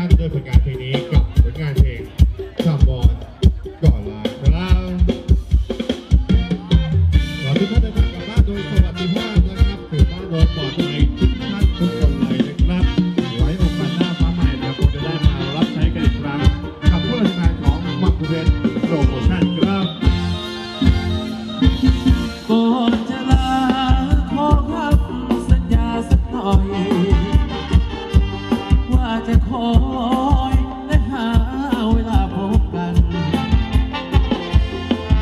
นะครับโดยผลงานเพลงนี้กับผลงานเพลงคำบอลก่อนลาครับขอทุกท่านเดินทางกลับบ้านโดยสวัสดิภาพนะครับถือบ้านโดยปลอดภัยทุกท่านทุกคนเลยนะครับไว้โอกาสหน้าฟ้าใหม่เราคงจะได้มารับใช้กันอีกครั้งกับผู้บริหารของมักคุเรนโปรโมชั่นครับก่อนจะลาขอคำสัญญาสักหน่อยจะคอยและหาเวลาพบกัน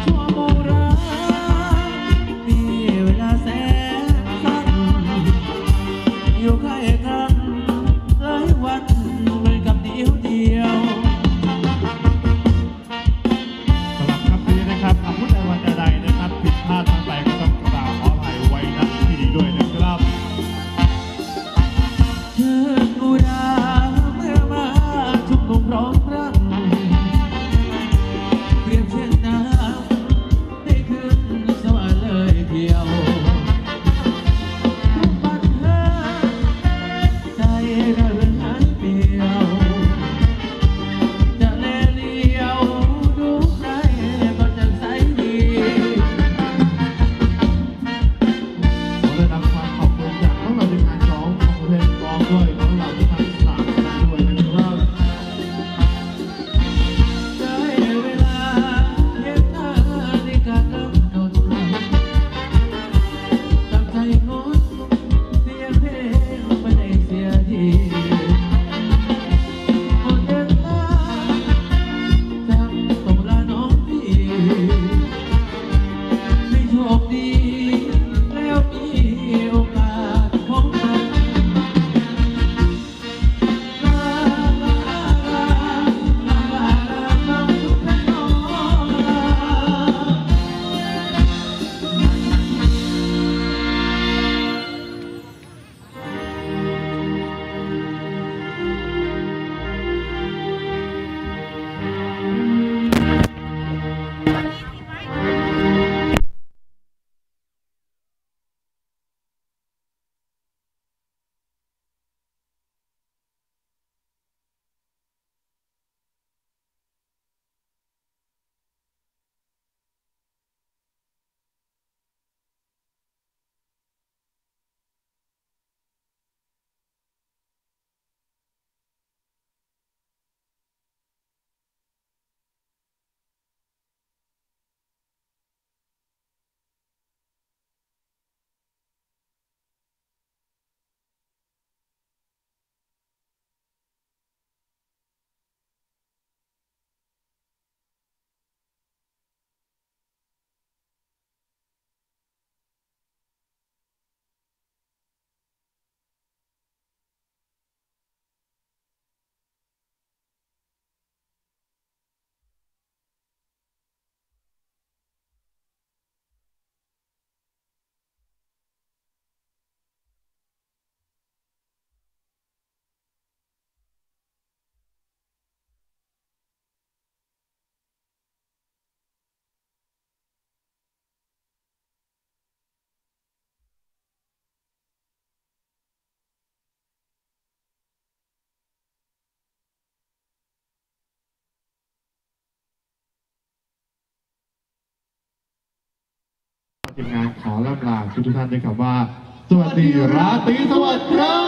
ชั่วโมงรักมีเวลาแสนสั้นอยู่ใกล้กันหลายวันเหมือนกับเดียวสำหรับคำนี้นะครับคำพูดในวันใดนะครับผิดพลาดทางไปก็ต้องกล่าวขออภัยไว้นะที่ดีด้วยนะครับทีมงานขอล่ำลาทุกท่านด้วยคำว่าสวัสดีราตรีสวัสดิ์ครับ